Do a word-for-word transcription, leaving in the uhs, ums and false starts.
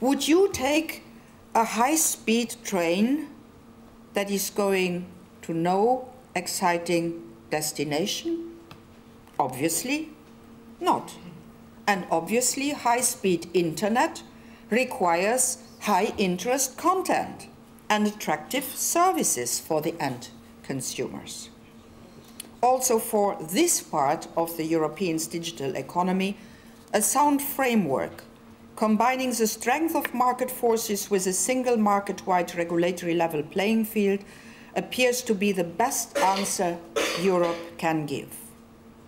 Would you take a high-speed train that is going to no exciting destination? Obviously not. And obviously high-speed internet requires high-interest content and attractive services for the end consumers. Also, for this part of the European's digital economy, a sound framework combining the strength of market forces with a single market-wide regulatory level playing field appears to be the best answer Europe can give.